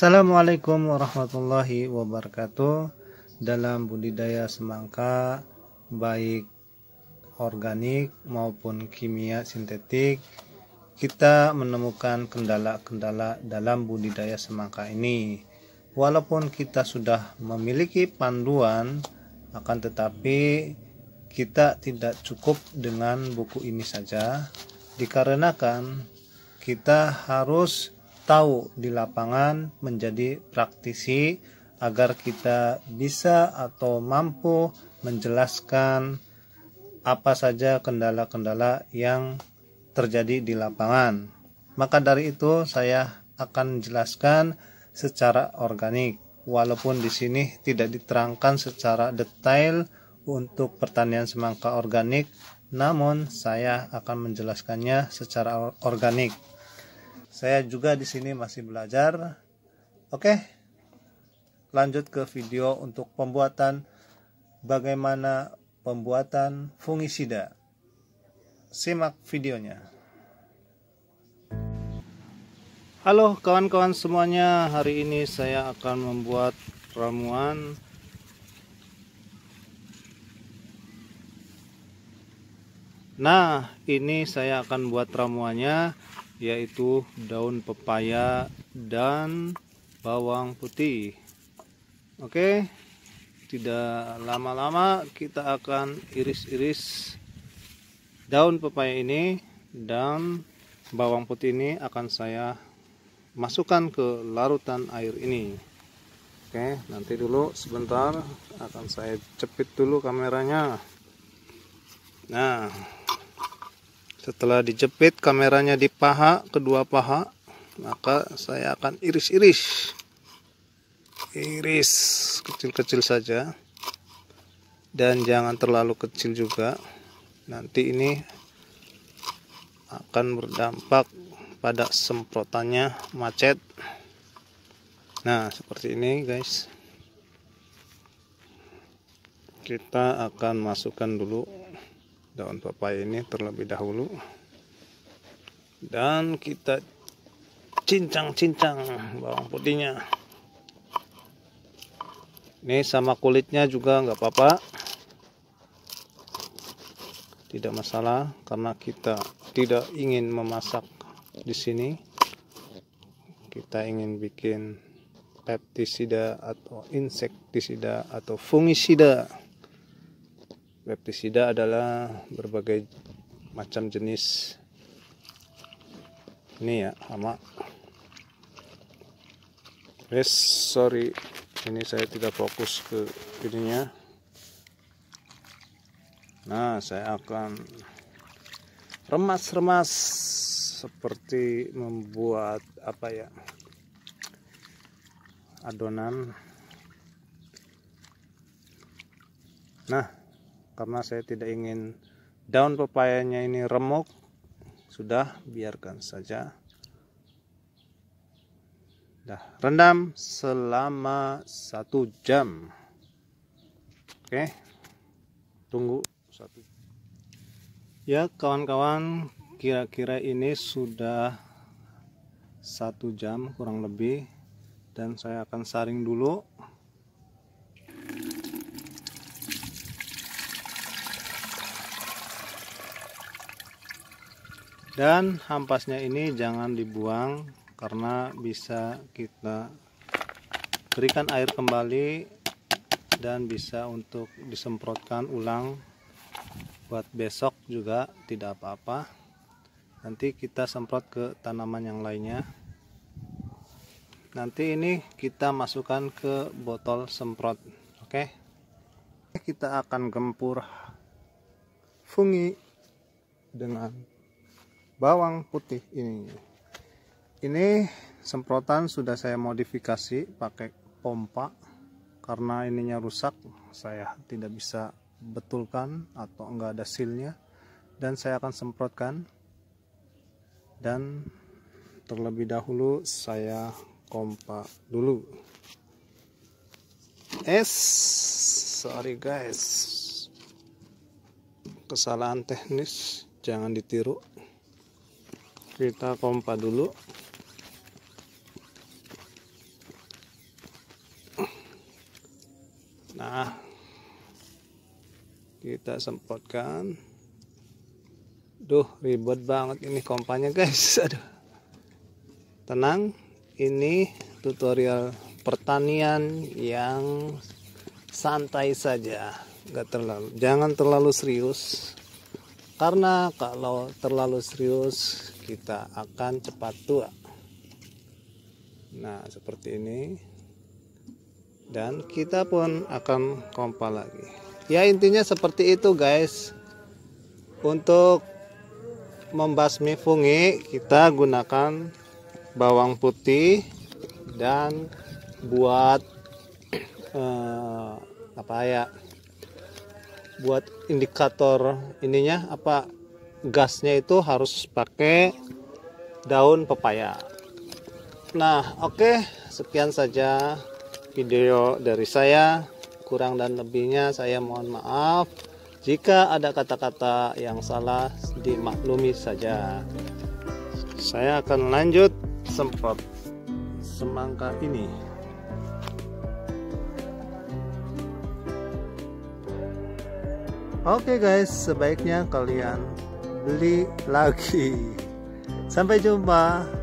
Assalamualaikum warahmatullahi wabarakatuh. Dalam budidaya semangka, baik organik maupun kimia sintetik, kita menemukan kendala-kendala dalam budidaya semangka ini. Walaupun kita sudah memiliki panduan, akan tetapi kita tidak cukup dengan buku ini saja, dikarenakan kita harus tahu di lapangan, menjadi praktisi agar kita bisa atau mampu menjelaskan apa saja kendala-kendala yang terjadi di lapangan. Maka dari itu saya akan jelaskan secara organik, walaupun di sini tidak diterangkan secara detail untuk pertanian semangka organik, namun saya akan menjelaskannya secara organik. Saya juga di sini masih belajar. Oke, lanjut ke video untuk pembuatan. Bagaimana pembuatan fungisida? Simak videonya. Halo kawan-kawan semuanya, hari ini saya akan membuat ramuan . Nah, ini saya akan buat ramuannya, yaitu daun pepaya dan bawang putih. Oke, tidak lama-lama kita akan iris-iris daun pepaya ini dan bawang putih ini akan saya masukkan ke larutan air ini. Oke, nanti dulu sebentar, akan saya jepit dulu kameranya. Nah, setelah dijepit kameranya di paha, kedua paha, maka saya akan iris-iris. Iris kecil-kecil saja. Dan jangan terlalu kecil juga. Nanti ini akan berdampak pada semprotannya macet. Nah, seperti ini guys. Kita akan masukkan dulu daun pepaya ini terlebih dahulu dan kita cincang-cincang bawang putihnya ini, sama kulitnya juga nggak apa-apa, tidak masalah, karena kita tidak ingin memasak di sini, kita ingin bikin peptisida atau insektisida atau fungisida. Peptisida adalah berbagai macam jenis ini ya, hama. Yes, sorry, ini saya tidak fokus ke ininya. Nah, saya akan remas-remas seperti membuat apa ya, adonan. Nah, karena saya tidak ingin daun pepayanya ini remuk, sudah biarkan saja. Dah, rendam selama 1 jam. Oke, tunggu 1 jam. Ya kawan-kawan, kira-kira ini sudah 1 jam kurang lebih, dan saya akan saring dulu. Dan hampasnya ini jangan dibuang, karena bisa kita berikan air kembali dan bisa untuk disemprotkan ulang buat besok juga, tidak apa-apa. Nanti kita semprot ke tanaman yang lainnya. Nanti ini kita masukkan ke botol semprot. Oke. Kita akan gempur fungi dengan bawang putih ini. Ini semprotan sudah saya modifikasi pakai pompa, karena ininya rusak, saya tidak bisa betulkan atau enggak ada sealnya, dan saya akan semprotkan. Dan terlebih dahulu saya pompa dulu. Sorry guys, kesalahan teknis, jangan ditiru. Kita pompa dulu Nah, kita semprotkan. Duh, ribet banget ini kompanya, guys. Aduh. Tenang, ini tutorial pertanian yang santai saja, jangan terlalu serius. Karena kalau terlalu serius kita akan cepat tua. Nah, seperti ini. Dan kita pun akan kompa lagi. Ya, intinya seperti itu, guys. Untuk membasmi fungi kita gunakan bawang putih dan buat buat indikator ininya gasnya itu harus pakai daun pepaya. Nah, oke, sekian saja video dari saya. Kurang dan lebihnya saya mohon maaf. Jika ada kata-kata yang salah dimaklumi saja. Saya akan lanjut semprot semangka ini. Oke, guys, sebaiknya kalian beli lagi. Sampai jumpa.